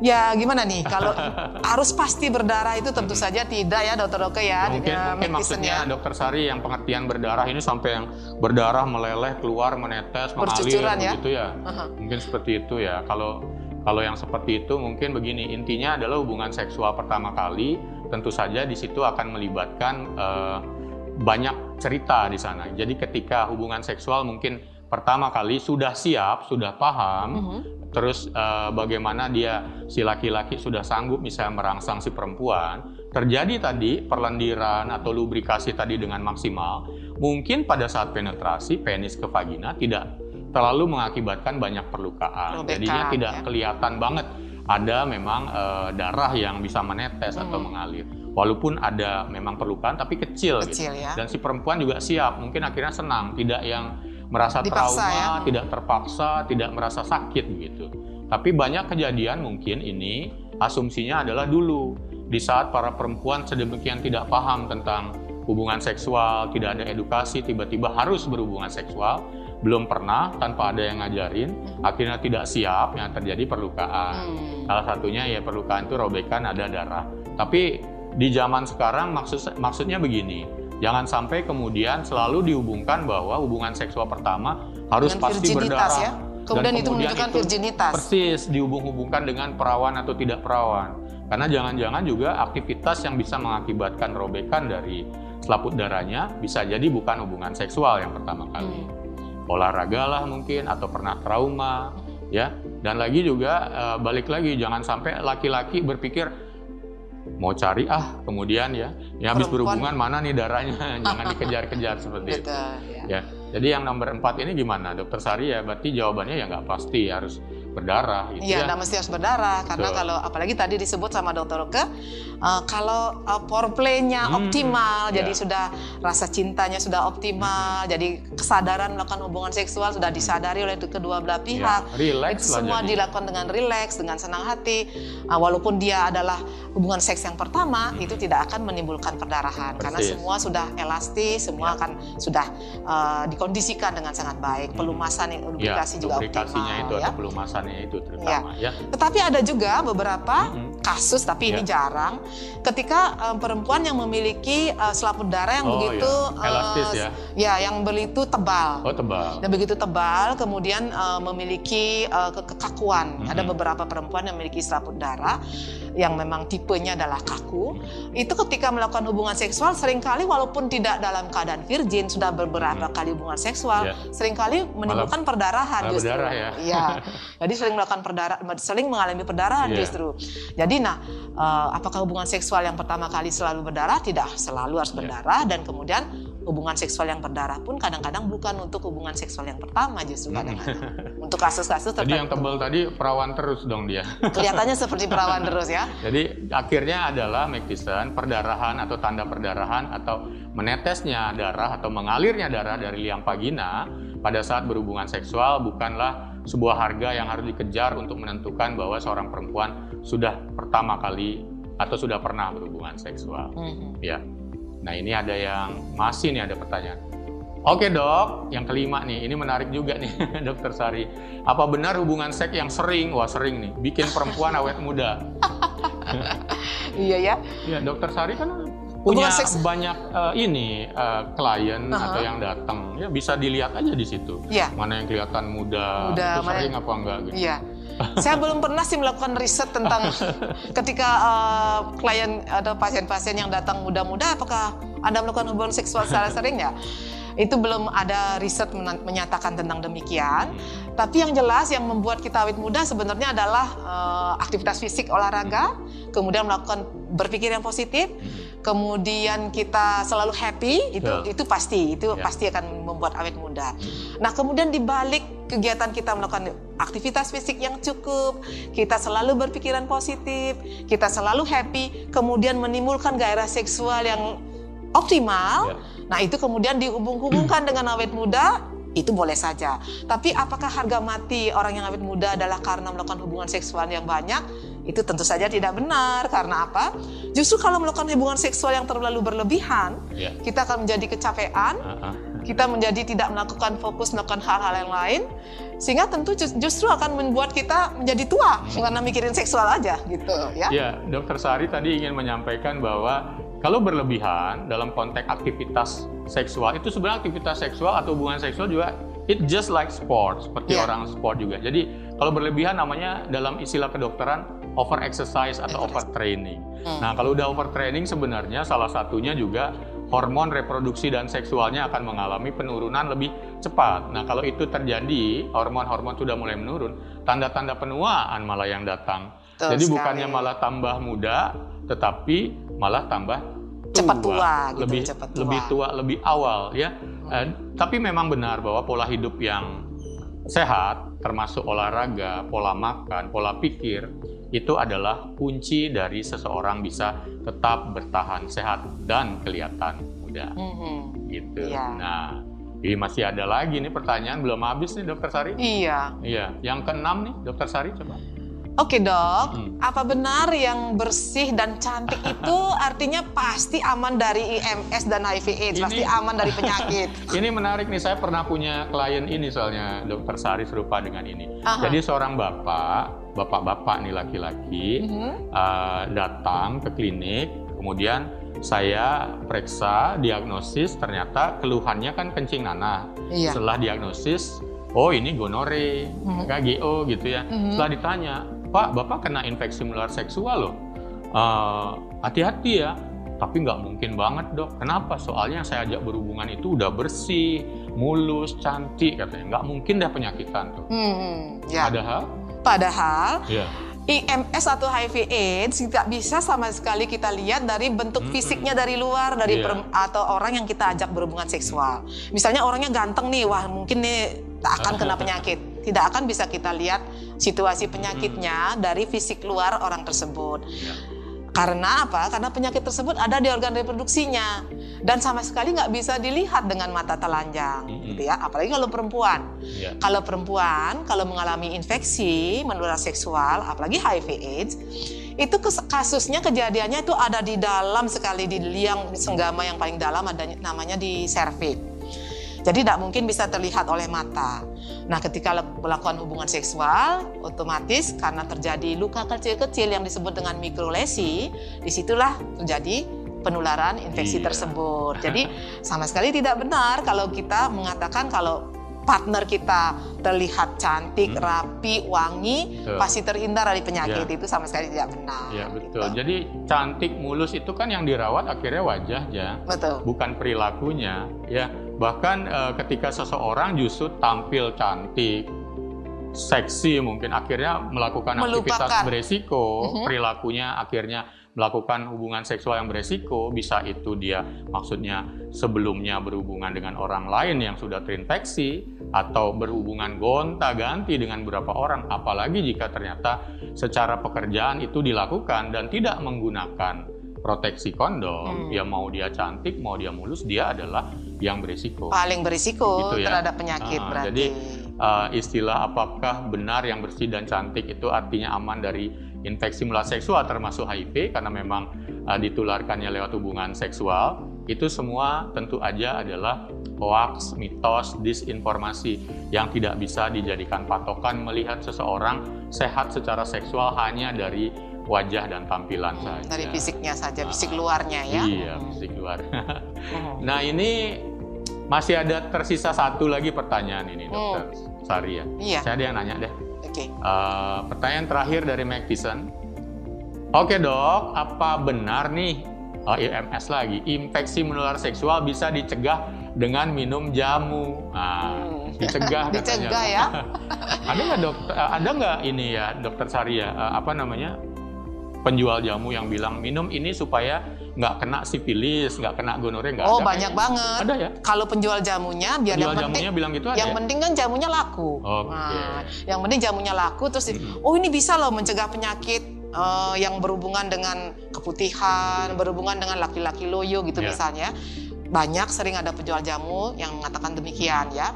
ya gimana nih kalau harus pasti berdarah itu tentu saja tidak ya dokter Oke ya? Mungkin, uh, mungkin maksudnya ya. Dokter Sari yang pengertian berdarah ini sampai yang berdarah meleleh keluar menetes mengalir ya? Gitu ya? Uh-huh. Mungkin seperti itu ya. Kalau kalau yang seperti itu mungkin begini, intinya adalah hubungan seksual pertama kali. Tentu saja di situ akan melibatkan uh, banyak cerita di sana. Jadi ketika hubungan seksual mungkin pertama kali sudah siap, sudah paham, uh-huh. terus uh, bagaimana dia si laki-laki sudah sanggup misalnya merangsang si perempuan, terjadi tadi perlendiran atau lubrikasi tadi dengan maksimal, mungkin pada saat penetrasi penis ke vagina tidak terlalu mengakibatkan banyak perlukaan. Lubekan, jadinya tidak ya? Kelihatan banget. Ada memang e, darah yang bisa menetes hmm. atau mengalir. Walaupun ada memang perlukaan tapi kecil, kecil gitu. Ya. Dan si perempuan juga siap, mungkin akhirnya senang, tidak yang merasa dipaksa, trauma, ya? Tidak terpaksa, tidak merasa sakit gitu. Tapi banyak kejadian mungkin ini asumsinya adalah dulu di saat para perempuan sedemikian tidak paham tentang hubungan seksual, tidak ada edukasi, tiba-tiba harus berhubungan seksual. Belum pernah, tanpa ada yang ngajarin, akhirnya tidak siap, yang terjadi perlukaan. Hmm. Salah satunya ya perlukaan itu robekan, ada darah. Tapi di zaman sekarang maksud, maksudnya begini, jangan sampai kemudian selalu dihubungkan bahwa hubungan seksual pertama harus dengan pasti berdarah. Ya? Kemudian, Dan kemudian itu menunjukkan itu virginitas. Persis dihubung-hubungkan dengan perawan atau tidak perawan. Karena jangan-jangan juga aktivitas yang bisa mengakibatkan robekan dari selaput darahnya bisa jadi bukan hubungan seksual yang pertama kali. Hmm. Olahraga lah mungkin atau pernah trauma ya, dan lagi juga e, balik lagi jangan sampai laki-laki berpikir mau cari ah kemudian ya, ya habis berhubungan mana nih darahnya jangan dikejar-kejar seperti itu ya. Jadi yang nomor empat ini gimana Dokter Sari ya, berarti jawabannya ya nggak pasti harus berdarah gitu ya. Iya, nggak mesti harus berdarah karena so. kalau apalagi tadi disebut sama Dokter Oke uh, kalau uh, foreplay-nya hmm, optimal, ya. Jadi sudah rasa cintanya sudah optimal, hmm. jadi kesadaran melakukan hubungan seksual sudah disadari oleh kedua belah pihak. Ya, relax itu semua jadi. Dilakukan dengan rileks, dengan senang hati. Uh, walaupun dia adalah hubungan seks yang pertama, hmm. itu tidak akan menimbulkan perdarahan. Persis. Karena semua sudah elastis, semua ya. akan sudah uh, dikondisikan dengan sangat baik, pelumasan lubrikasi ya, juga optimal itu ya. Atau pelumasannya itu terutama ya. Ya. Tetapi ada juga beberapa mm-hmm. kasus tapi ya. ini jarang ketika um, perempuan yang memiliki uh, selaput darah yang oh, begitu ya. Elastis uh, ya. Ya, yang begitu tebal. Oh, tebal. Dan begitu tebal kemudian uh, memiliki uh, kekakuan. Mm-hmm. Ada beberapa perempuan yang memiliki selaput darah yang memang tipenya adalah kaku. Mm-hmm. Itu ketika melakukan hubungan seksual seringkali walaupun tidak dalam keadaan virgin sudah beberapa mm-hmm. kali hubungan seksual yeah. seringkali menimbulkan malah, perdarahan malah justru. Berdarah, ya. Ya. Jadi sering melakukan perdarahan, sering mengalami perdarahan yeah. justru. Jadi nah, uh, apakah hubungan seksual yang pertama kali selalu berdarah? Tidak, selalu harus berdarah yeah. dan kemudian hubungan seksual yang berdarah pun kadang-kadang bukan untuk hubungan seksual yang pertama justru kadang-kadang. Untuk kasus-kasus tertentu. Jadi yang tebal tadi perawan terus dong dia. Kelihatannya seperti perawan terus ya. Jadi akhirnya adalah McKesson perdarahan atau tanda perdarahan atau menetesnya darah atau mengalirnya darah dari liang vagina pada saat berhubungan seksual bukanlah sebuah harga yang harus dikejar untuk menentukan bahwa seorang perempuan sudah pertama kali atau sudah pernah berhubungan seksual. Mm-hmm. Ya. Nah ini ada yang masih nih ada pertanyaan. Oke dok, yang kelima nih, ini menarik juga nih Dokter Sari. Apa benar hubungan seks yang sering, wah sering nih, bikin perempuan awet muda? Iya ya. Ya Dokter Sari kan punya banyak uh, ini uh, klien uh-huh. atau yang datang, ya bisa dilihat aja di situ. Yeah. Mana yang kelihatan muda, muda itu sering apa enggak gitu. Yeah. Saya belum pernah sih melakukan riset tentang ketika uh, klien atau pasien-pasien yang datang muda-muda, apakah Anda melakukan hubungan seksual secara sering ya? Itu belum ada riset menyatakan tentang demikian. Hmm. Tapi yang jelas yang membuat kita awet muda sebenarnya adalah uh, aktivitas fisik, olahraga, kemudian melakukan berpikir yang positif, hmm. kemudian kita selalu happy, itu yeah. itu pasti, itu yeah. pasti akan membuat awet muda. Hmm. Nah, kemudian dibalik kegiatan kita melakukan aktivitas fisik yang cukup, kita selalu berpikiran positif, kita selalu happy, kemudian menimbulkan gairah seksual yang optimal. Yeah. Nah itu kemudian dihubung-hubungkan dengan awet muda, itu boleh saja. Tapi apakah harga mati orang yang awet muda adalah karena melakukan hubungan seksual yang banyak? Itu tentu saja tidak benar. Karena apa? Justru kalau melakukan hubungan seksual yang terlalu berlebihan, yeah. kita akan menjadi kecapean, uh-huh. kita menjadi tidak melakukan fokus, melakukan hal-hal yang lain, sehingga tentu justru akan membuat kita menjadi tua, karena mikirin seksual aja gitu ya. Ya, Dokter Sari tadi ingin menyampaikan bahwa kalau berlebihan dalam konteks aktivitas seksual, itu sebenarnya aktivitas seksual atau hubungan seksual juga it just like sport, seperti yeah. orang sport juga. Jadi kalau berlebihan namanya dalam istilah kedokteran over exercise atau over training. Hmm. Nah kalau udah over training sebenarnya salah satunya juga hormon reproduksi dan seksualnya akan mengalami penurunan lebih cepat. Nah kalau itu terjadi, hormon-hormon sudah mulai menurun, tanda-tanda penuaan malah yang datang. Betul Jadi sekali. bukannya malah tambah muda, tetapi malah tambah tua, cepat tua, lebih, gitu, cepat tua. lebih tua, lebih awal ya. Hmm. Eh, tapi memang benar bahwa pola hidup yang sehat, termasuk olahraga, pola makan, pola pikir, itu adalah kunci dari seseorang bisa tetap bertahan sehat dan kelihatan muda. Hmm. Gitu. Ya. Nah, ini masih ada lagi nih pertanyaan belum habis nih Dokter Sari. Iya. Iya. Yang keenam nih Dokter Sari coba. Oke dok, hmm. apa benar yang bersih dan cantik itu artinya pasti aman dari I M S dan H I V AIDS, pasti aman dari penyakit? Ini menarik nih, saya pernah punya klien ini soalnya Dokter Sari serupa dengan ini. Aha. Jadi seorang bapak, bapak-bapak nih laki-laki, hmm. uh, datang ke klinik, kemudian saya periksa, diagnosis, ternyata keluhannya kan kencing nanah. Iya. Setelah diagnosis, oh ini gonore, hmm. G O gitu ya, hmm. setelah ditanya, Pak, Bapak kena infeksi menular seksual loh. Hati-hati uh, ya. Tapi nggak mungkin banget dok. Kenapa? Soalnya yang saya ajak berhubungan itu udah bersih, mulus, cantik katanya. Nggak mungkin dah penyakitan tuh. Hmm, ya. Padahal? Padahal. Ya. I M S atau H I V AIDS tidak bisa sama sekali kita lihat dari bentuk mm-hmm. fisiknya dari luar dari yeah. atau orang yang kita ajak berhubungan seksual. Misalnya orangnya ganteng nih, wah mungkin nih akan kena penyakit. Tidak akan bisa kita lihat situasi penyakitnya mm-hmm. dari fisik luar orang tersebut. Yeah. Karena apa? Karena penyakit tersebut ada di organ reproduksinya dan sama sekali nggak bisa dilihat dengan mata telanjang, mm-hmm. gitu ya. Apalagi kalau perempuan. Yeah. Kalau perempuan, kalau mengalami infeksi menular seksual, apalagi H I V AIDS, itu kasusnya kejadiannya itu ada di dalam sekali di liang senggama yang paling dalam, ada namanya di serviks. Jadi tidak mungkin bisa terlihat oleh mata. Nah ketika melakukan hubungan seksual, otomatis karena terjadi luka kecil-kecil yang disebut dengan mikrolesi, disitulah terjadi penularan infeksi iya. tersebut. Jadi sama sekali tidak benar kalau kita mengatakan kalau partner kita terlihat cantik, hmm. rapi, wangi, betul. Pasti terhindar dari penyakit ya. Itu sama sekali tidak benar. Ya, betul. Gitu. Jadi cantik, mulus itu kan yang dirawat akhirnya wajahnya, betul. Bukan perilakunya, ya. Bahkan e, ketika seseorang justru tampil cantik, seksi mungkin akhirnya melakukan Melupakan. aktivitas beresiko, mm-hmm. perilakunya akhirnya melakukan hubungan seksual yang beresiko, bisa itu dia maksudnya sebelumnya berhubungan dengan orang lain yang sudah terinfeksi atau berhubungan gonta-ganti dengan beberapa orang, apalagi jika ternyata secara pekerjaan itu dilakukan dan tidak menggunakan proteksi kondom, hmm. ya mau dia cantik, mau dia mulus, dia adalah yang berisiko. Paling berisiko gitu ya. Terhadap penyakit nah, berarti. Jadi uh, istilah apakah benar yang bersih dan cantik itu artinya aman dari infeksi menular seksual termasuk H I V karena memang uh, ditularkannya lewat hubungan seksual, itu semua tentu aja adalah hoaks, mitos, disinformasi yang tidak bisa dijadikan patokan melihat seseorang sehat secara seksual hanya dari wajah dan tampilan hmm, saja. Dari fisiknya saja, fisik nah, luarnya ya. Iya, hmm. fisik luar. hmm. Nah, ini masih ada tersisa satu lagi pertanyaan ini, Dokter hmm. Sari ya. Iya. Saya ada yang nanya deh. Oke. Okay. Uh, pertanyaan terakhir dari McPherson. Oke dok, apa benar nih oh, I M S lagi, infeksi menular seksual bisa dicegah dengan minum jamu? Nah, hmm. dicegah, dicegah ya. Ada nggak dokter? Ada nggak ini ya, Dokter Sari ya? Apa namanya? Penjual jamu yang bilang minum ini supaya nggak kena sifilis, nggak kena gonore, nggak oh, ada. Oh banyak kayaknya. Banget. Ada ya? Kalau penjual jamunya biar penjual yang penting. Jamunya bilang gitu ada yang ya? Penting kan jamunya laku. Okay. Nah, yang penting jamunya laku terus. Hmm. Oh ini bisa loh mencegah penyakit. Uh, yang berhubungan dengan keputihan, berhubungan dengan laki-laki loyo gitu yeah. misalnya. Banyak sering ada penjual jamu yang mengatakan demikian ya.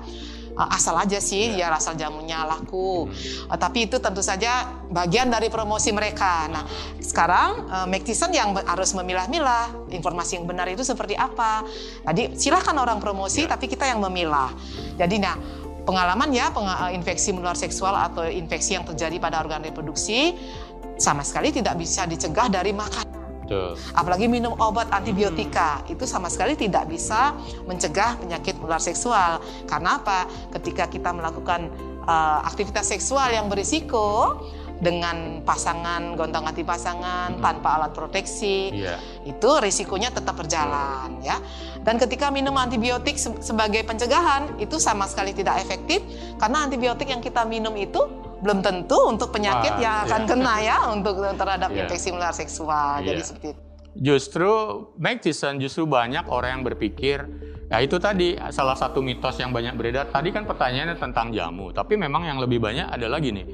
Uh, asal aja sih yeah. ya asal jamunya laku. Hmm. Uh, tapi itu tentu saja bagian dari promosi mereka. Nah sekarang uh, McPherson yang harus memilah-milah informasi yang benar itu seperti apa. Tadi silahkan orang promosi yeah. tapi kita yang memilah. Jadi nah pengalaman ya peng infeksi menular seksual atau infeksi yang terjadi pada organ reproduksi sama sekali tidak bisa dicegah dari makanan. Betul. Apalagi minum obat antibiotika, hmm. itu sama sekali tidak bisa mencegah penyakit menular seksual. Karena apa? Ketika kita melakukan uh, aktivitas seksual yang berisiko dengan pasangan, gonta-ganti pasangan, hmm. tanpa alat proteksi, yeah. itu risikonya tetap berjalan ya. Dan ketika minum antibiotik se sebagai pencegahan, itu sama sekali tidak efektif karena antibiotik yang kita minum itu belum tentu untuk penyakit ah, yang akan yeah. kena ya untuk terhadap yeah. infeksi menular seksual. Yeah. Jadi seperti itu. Justru McPherson justru banyak orang yang berpikir ya itu tadi salah satu mitos yang banyak beredar. Tadi kan pertanyaannya tentang jamu, tapi memang yang lebih banyak ada lagi nih.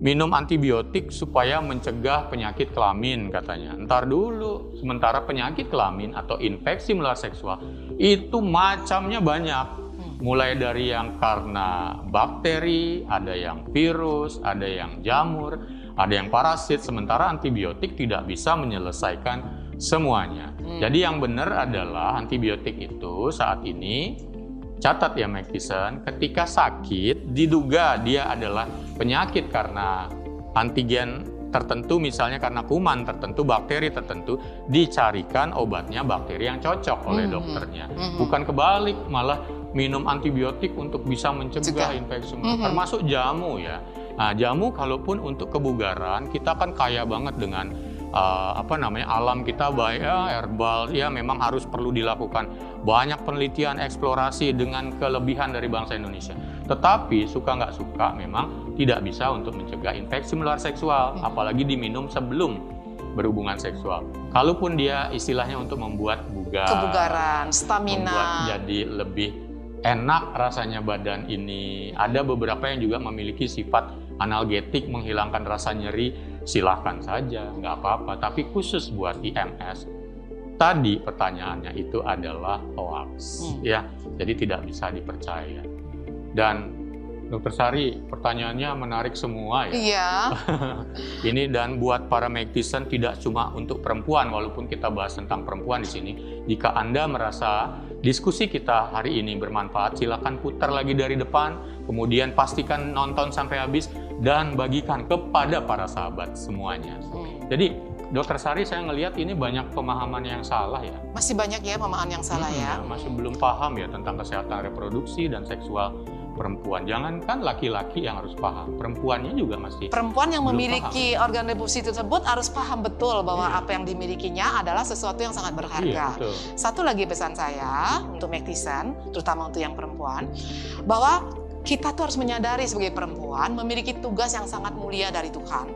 Minum antibiotik supaya mencegah penyakit kelamin katanya. Ntar dulu, sementara penyakit kelamin atau infeksi menular seksual itu macamnya banyak. Mulai dari yang karena bakteri, ada yang virus, ada yang jamur, ada yang parasit. Sementara antibiotik tidak bisa menyelesaikan semuanya. Hmm. Jadi yang benar adalah antibiotik itu saat ini, catat ya McPherson, ketika sakit diduga dia adalah penyakit karena antigen tertentu, misalnya karena kuman tertentu, bakteri tertentu, dicarikan obatnya bakteri yang cocok oleh hmm. dokternya. Hmm. Bukan kebalik, malah minum antibiotik untuk bisa mencegah Cegah. infeksi, hmm. termasuk jamu ya. Nah, jamu kalaupun untuk kebugaran, kita kan kaya banget dengan Uh, apa namanya alam kita baik ya, herbal ya memang harus perlu dilakukan banyak penelitian eksplorasi dengan kelebihan dari bangsa Indonesia. Tetapi suka nggak suka memang tidak bisa untuk mencegah infeksi menular seksual, apalagi diminum sebelum berhubungan seksual. Kalaupun dia istilahnya untuk membuat bugar, kebugaran, stamina, membuat jadi lebih enak rasanya badan ini. Ada beberapa yang juga memiliki sifat analgetik menghilangkan rasa nyeri. Silahkan saja, nggak apa-apa. Tapi khusus buat I M S, tadi pertanyaannya itu adalah hoax, hmm. ya. Jadi tidak bisa dipercaya. Dan Dokter Sari, pertanyaannya menarik semua ya. Iya. Ini dan buat para McPherson tidak cuma untuk perempuan, walaupun kita bahas tentang perempuan di sini. Jika Anda merasa diskusi kita hari ini bermanfaat, silakan putar lagi dari depan, kemudian pastikan nonton sampai habis dan bagikan kepada para sahabat semuanya. Hmm. Jadi, Dokter Sari, saya ngelihat ini banyak pemahaman yang salah ya. Masih banyak ya pemahaman yang salah hmm, ya. Masih belum paham ya tentang kesehatan reproduksi dan seksual perempuan. Jangankan laki-laki yang harus paham, perempuannya juga masih. Perempuan yang memiliki paham. organ reproduksi tersebut harus paham betul bahwa iya. apa yang dimilikinya adalah sesuatu yang sangat berharga. Iya, Satu lagi pesan saya untuk McPherson, terutama untuk yang perempuan, bahwa kita tuh harus menyadari sebagai perempuan memiliki tugas yang sangat mulia dari Tuhan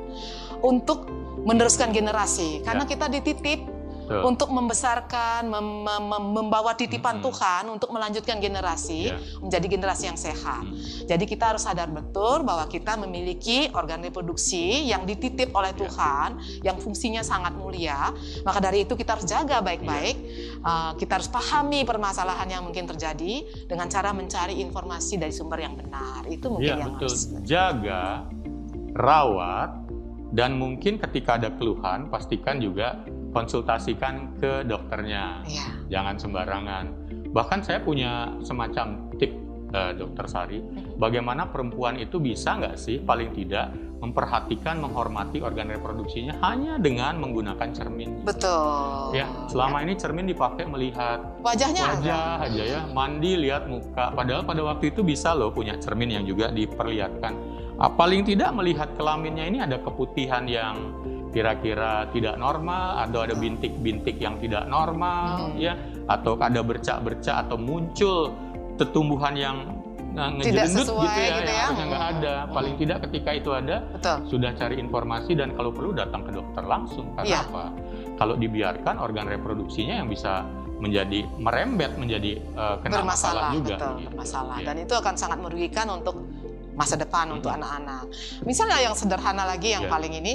untuk meneruskan generasi. Karena ya. kita dititip untuk membesarkan, mem mem membawa titipan hmm. Tuhan untuk melanjutkan generasi, yeah. menjadi generasi yang sehat. Hmm. Jadi kita harus sadar betul bahwa kita memiliki organ reproduksi yang dititip oleh Tuhan, yeah. yang fungsinya sangat mulia. Maka dari itu kita harus jaga baik-baik, yeah. uh, kita harus pahami permasalahan yang mungkin terjadi dengan cara mencari informasi dari sumber yang benar. Itu mungkin yeah, yang betul. harus. Jaga, rawat, dan mungkin ketika ada keluhan, pastikan juga konsultasikan ke dokternya, ya. jangan sembarangan. Bahkan saya punya semacam tip uh, Dokter Sari, bagaimana perempuan itu bisa nggak sih paling tidak memperhatikan, menghormati organ reproduksinya hanya dengan menggunakan cermin. Betul. Ya, selama ini cermin dipakai melihat wajahnya wajah aja ya, mandi lihat muka. Padahal pada waktu itu bisa loh punya cermin yang juga diperlihatkan. Paling tidak melihat kelaminnya ini ada keputihan yang kira-kira tidak normal, atau ada bintik-bintik yang tidak normal, hmm. ya, atau ada bercak-bercak atau muncul tetumbuhan yang ngejerendut gitu ya, gitu ya. Yang nggak ada. Paling hmm. tidak ketika itu ada, betul, sudah cari informasi dan kalau perlu datang ke dokter langsung. Karena ya. apa? Kalau dibiarkan organ reproduksinya yang bisa menjadi merembet, menjadi uh, kena bermasalah, masalah juga. Betul, gitu. Bermasalah. Ya. Dan itu akan sangat merugikan untuk masa depan, hmm. untuk anak-anak. Misalnya yang sederhana lagi yang ya. paling ini.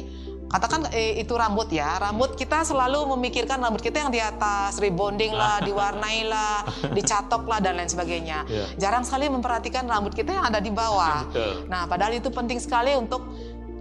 Katakan eh, itu rambut ya, rambut kita selalu memikirkan rambut kita yang di atas, rebonding lah, diwarnai lah, dicatok lah, dan lain sebagainya. Yeah. Jarang sekali memperhatikan rambut kita yang ada di bawah. Betul. Nah, padahal itu penting sekali untuk,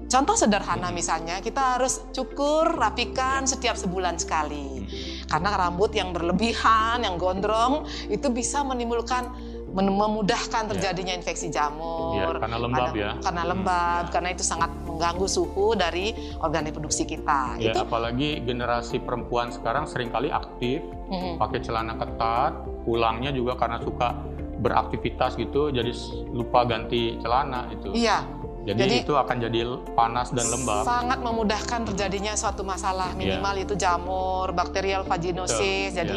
contoh sederhana misalnya, kita harus cukur, rapikan setiap sebulan sekali. Karena rambut yang berlebihan, yang gondrong, itu bisa menimbulkan memudahkan terjadinya yeah. infeksi jamur yeah, karena lembab karena, ya karena lembab yeah. karena itu sangat mengganggu suhu dari organ reproduksi kita yeah, itu apalagi generasi perempuan sekarang seringkali aktif mm-hmm. pakai celana ketat, pulangnya juga karena suka beraktivitas gitu jadi lupa ganti celana itu iya yeah. Jadi, Jadi itu akan jadi panas dan lembab. Sangat memudahkan terjadinya suatu masalah minimal yeah. itu jamur, bakterial vaginosis. So, jadi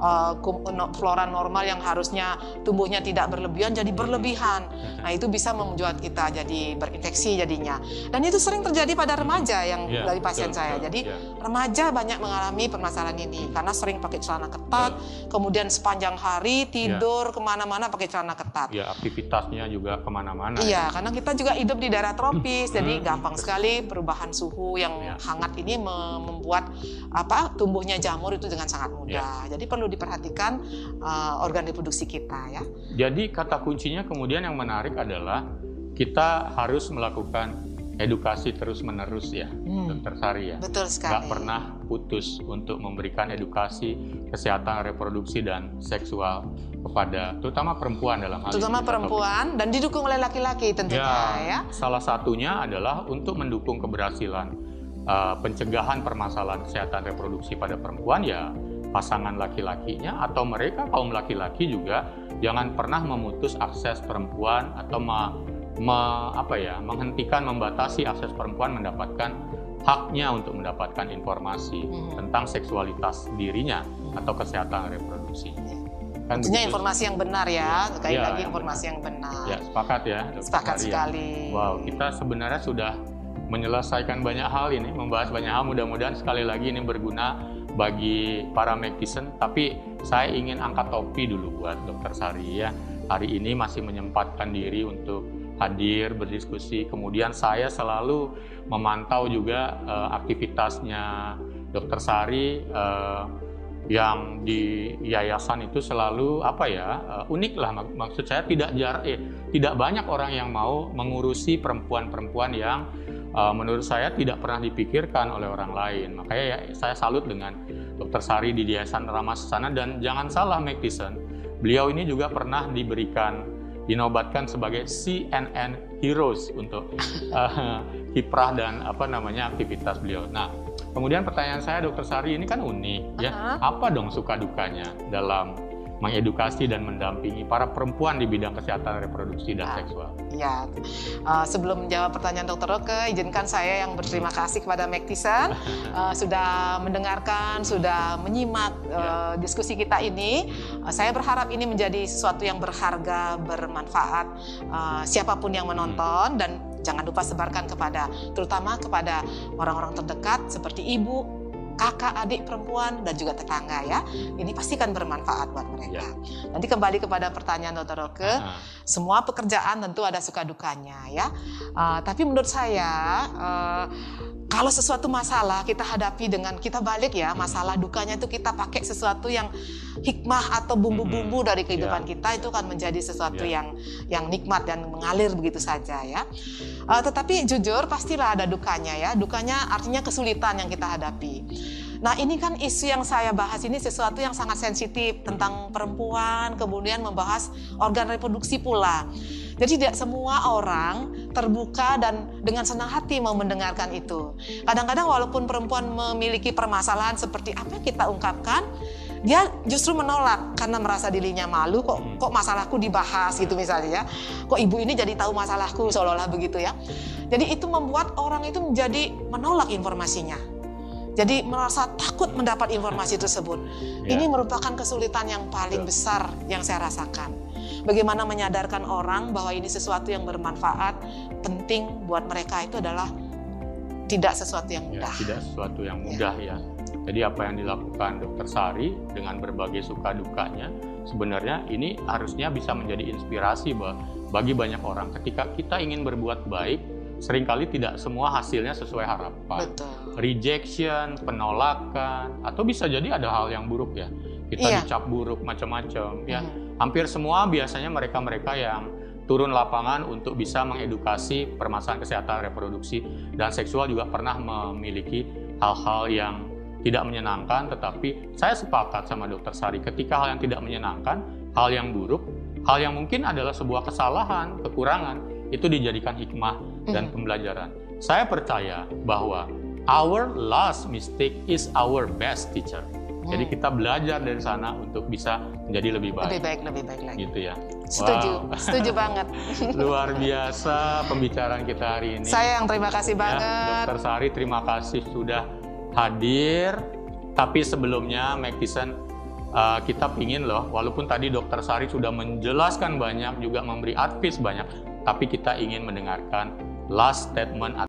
yeah. uh, flora normal yang harusnya tumbuhnya tidak berlebihan jadi berlebihan. Nah itu bisa membuat kita jadi berinfeksi jadinya. Dan itu sering terjadi pada remaja yang yeah. dari pasien so, saya. Jadi yeah. remaja banyak mengalami permasalahan ini karena sering pakai celana ketat, yeah. kemudian sepanjang hari tidur yeah. kemana-mana pakai celana ketat. Ya yeah, aktivitasnya juga kemana-mana. Iya yeah, karena kita juga hidup di daerah tropis, hmm. jadi gampang sekali perubahan suhu yang ya. hangat ini membuat apa tumbuhnya jamur itu dengan sangat mudah. Ya. Jadi perlu diperhatikan uh, organ reproduksi kita ya. Jadi kata kuncinya kemudian yang menarik adalah kita harus melakukan edukasi terus-menerus ya, hmm. Dokter Sari ya. Betul sekali. Nggak pernah putus untuk memberikan edukasi kesehatan reproduksi dan seksual kepada terutama perempuan dalam hal ini. Terutama perempuan dan didukung oleh laki-laki tentunya ya, ya. Salah satunya adalah untuk mendukung keberhasilan uh, pencegahan permasalahan kesehatan reproduksi pada perempuan ya pasangan laki-lakinya atau mereka kaum laki-laki juga jangan pernah memutus akses perempuan atau me, me, apa ya, menghentikan membatasi akses perempuan mendapatkan haknya untuk mendapatkan informasi hmm. tentang seksualitas dirinya atau kesehatan reproduksinya. Tentunya informasi yang benar ya, sekali ya, lagi informasi yang benar. Ya, sepakat ya. Sepakat Maria. sekali. Wow, kita sebenarnya sudah menyelesaikan banyak hal ini, membahas banyak hal. Mudah-mudahan sekali lagi ini berguna bagi para magician. Tapi saya ingin angkat topi dulu buat Dokter Sari ya. Hari ini masih menyempatkan diri untuk hadir berdiskusi. Kemudian saya selalu memantau juga uh, aktivitasnya Dokter Sari. Uh, yang di yayasan itu selalu apa ya uh, unik lah mak maksud saya tidak jar eh, tidak banyak orang yang mau mengurusi perempuan-perempuan yang uh, menurut saya tidak pernah dipikirkan oleh orang lain makanya ya, saya salut dengan Dokter Sari di Yayasan Rama Sesana dan jangan salah Magician beliau ini juga pernah diberikan dinobatkan sebagai C N N Heroes untuk uh, kiprah dan apa namanya aktivitas beliau. Nah kemudian pertanyaan saya, Dokter Sari ini kan unik, ya. Uh-huh. Apa dong suka dukanya dalam mengedukasi dan mendampingi para perempuan di bidang kesehatan reproduksi dan nah, seksual? Ya, uh, sebelum menjawab pertanyaan Dokter Oke, izinkan saya yang berterima kasih kepada Magician uh, sudah mendengarkan, sudah menyimak uh, diskusi kita ini. Uh, saya berharap ini menjadi sesuatu yang berharga, bermanfaat uh, siapapun yang menonton hmm. dan jangan lupa sebarkan kepada, terutama kepada orang-orang terdekat seperti ibu, kakak, adik perempuan, dan juga tetangga ya. Ini pasti kan bermanfaat buat mereka. Ya. Nanti kembali kepada pertanyaan Dokter Oke, uh-huh. semua pekerjaan tentu ada suka dukanya ya. Uh, tapi menurut saya, uh, kalau sesuatu masalah kita hadapi dengan kita balik ya masalah dukanya itu kita pakai sesuatu yang hikmah atau bumbu-bumbu dari kehidupan yeah. kita itu akan menjadi sesuatu yeah. yang yang nikmat dan mengalir begitu saja ya. Uh, tetapi jujur pastilah ada dukanya ya. Dukanya artinya kesulitan yang kita hadapi. Nah, ini kan isu yang saya bahas ini sesuatu yang sangat sensitif tentang perempuan, kemudian membahas organ reproduksi pula. Jadi tidak semua orang terbuka dan dengan senang hati mau mendengarkan itu. Kadang-kadang walaupun perempuan memiliki permasalahan seperti apa yang kita ungkapkan, dia justru menolak karena merasa dirinya malu, kok kok masalahku dibahas gitu misalnya ya. Kok ibu ini jadi tahu masalahku, seolah-olah begitu ya. Jadi itu membuat orang itu menjadi menolak informasinya. Jadi merasa takut mendapat informasi tersebut. Ya. Ini merupakan kesulitan yang paling besar yang saya rasakan. Bagaimana menyadarkan orang bahwa ini sesuatu yang bermanfaat, penting buat mereka, itu adalah tidak sesuatu yang mudah. Ya, tidak sesuatu yang mudah ya. ya. Jadi apa yang dilakukan Dokter Sari dengan berbagai suka dukanya, sebenarnya ini harusnya bisa menjadi inspirasi bagi banyak orang. Ketika kita ingin berbuat baik, seringkali tidak semua hasilnya sesuai harapan. Betul. Rejection, penolakan, atau bisa jadi ada hal yang buruk ya. Kita iya. dicap buruk macam-macam ya. Hmm. Hampir semua biasanya mereka-mereka yang turun lapangan untuk bisa mengedukasi permasalahan kesehatan reproduksi dan seksual juga pernah memiliki hal-hal yang tidak menyenangkan, tetapi saya sepakat sama Dokter Sari, ketika hal yang tidak menyenangkan, hal yang buruk, hal yang mungkin adalah sebuah kesalahan, kekurangan, itu dijadikan hikmah dan pembelajaran. Mm-hmm. Saya percaya bahwa our last mistake is our best teacher. Mm. Jadi kita belajar dari sana untuk bisa menjadi lebih baik. Lebih baik, lebih baik lagi. Gitu ya. Setuju, wow. setuju banget. Luar biasa pembicaraan kita hari ini. Saya yang terima kasih banget. Ya, Dokter Sari, terima kasih sudah hadir, tapi sebelumnya Magtison, uh, kita pingin loh, walaupun tadi Dokter Sari sudah menjelaskan banyak, juga memberi advice banyak, tapi kita ingin mendengarkan last statement.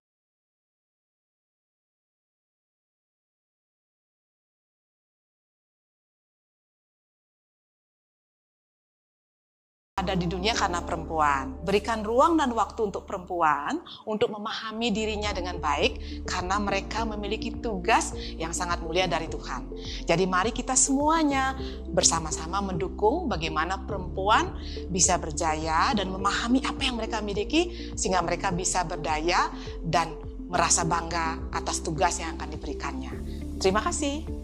Ada di dunia karena perempuan. Berikan ruang dan waktu untuk perempuan untuk memahami dirinya dengan baik karena mereka memiliki tugas yang sangat mulia dari Tuhan. Jadi mari kita semuanya bersama-sama mendukung bagaimana perempuan bisa berjaya dan memahami apa yang mereka miliki sehingga mereka bisa berdaya dan merasa bangga atas tugas yang akan diberikannya. Terima kasih.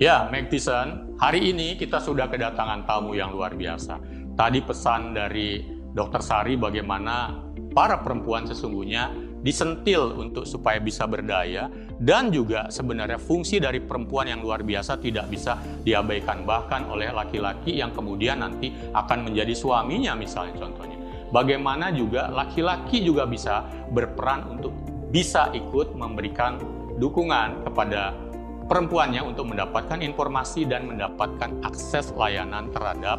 Ya, Magtison, hari ini kita sudah kedatangan tamu yang luar biasa. Tadi pesan dari Dokter Sari bagaimana para perempuan sesungguhnya disentil untuk supaya bisa berdaya, dan juga sebenarnya fungsi dari perempuan yang luar biasa tidak bisa diabaikan bahkan oleh laki-laki yang kemudian nanti akan menjadi suaminya misalnya contohnya. Bagaimana juga laki-laki juga bisa berperan untuk bisa ikut memberikan dukungan kepada perempuannya untuk mendapatkan informasi dan mendapatkan akses layanan terhadap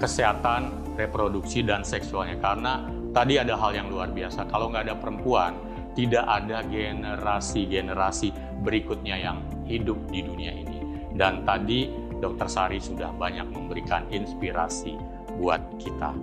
kesehatan reproduksi dan seksualnya. Karena tadi ada hal yang luar biasa, kalau nggak ada perempuan, tidak ada generasi-generasi berikutnya yang hidup di dunia ini. Dan tadi Dokter Sari sudah banyak memberikan inspirasi buat kita.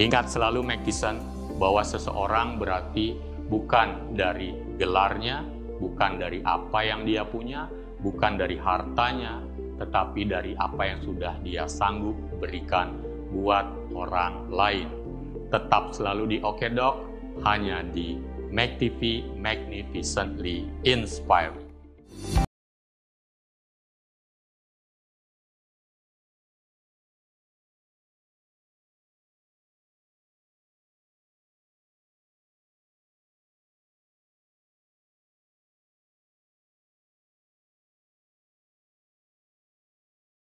Ingat selalu Magtison, bahwa seseorang berarti bukan dari gelarnya, bukan dari apa yang dia punya, bukan dari hartanya, tetapi dari apa yang sudah dia sanggup berikan buat orang lain. Tetap selalu di OkeDok, hanya di MAG T V, Magnificently Inspiring.